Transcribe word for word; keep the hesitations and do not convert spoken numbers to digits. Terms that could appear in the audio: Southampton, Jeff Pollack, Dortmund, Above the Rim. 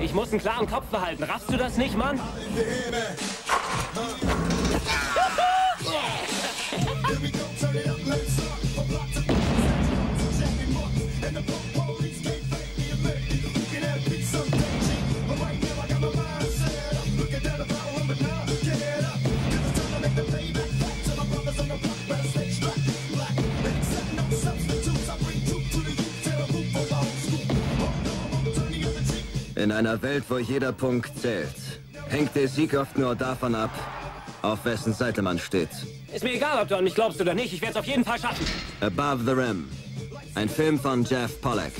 Ich muss einen klaren Kopf behalten. Raffst du das nicht, Mann? In einer Welt, wo jeder Punkt zählt, hängt der Sieg oft nur davon ab, auf wessen Seite man steht. Ist mir egal, ob du an mich glaubst oder nicht, ich werde es auf jeden Fall schaffen. Above the Rim, ein Film von Jeff Pollack.